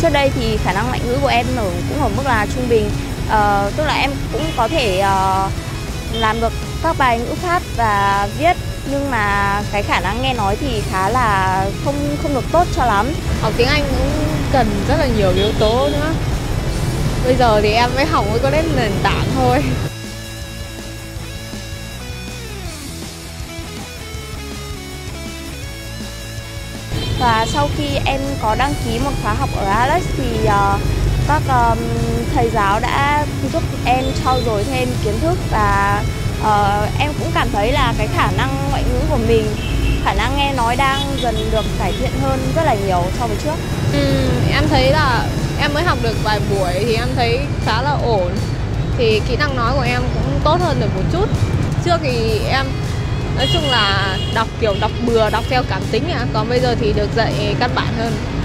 Trước đây thì khả năng ngoại ngữ của em cũng ở mức là trung bình, tức là em cũng có thể làm được các bài ngữ pháp và viết, nhưng mà cái khả năng nghe nói thì khá là không được tốt cho lắm. Học tiếng Anh cũng cần rất là nhiều yếu tố nữa. Bây giờ thì em mới học mới có đến nền tảng thôi. Và sau khi em có đăng ký một khóa học ở ALES thì các thầy giáo đã giúp em trau dồi thêm kiến thức, và em cũng cảm thấy là cái khả năng ngoại ngữ của mình, khả năng nghe nói đang dần được cải thiện hơn rất là nhiều so với trước. Em thấy là em mới học được vài buổi thì em thấy khá là ổn, thì kỹ năng nói của em cũng tốt hơn được một chút. Trước thì em nói chung là đọc kiểu đọc bừa, đọc theo cảm tính, còn bây giờ thì được dạy căn bản hơn.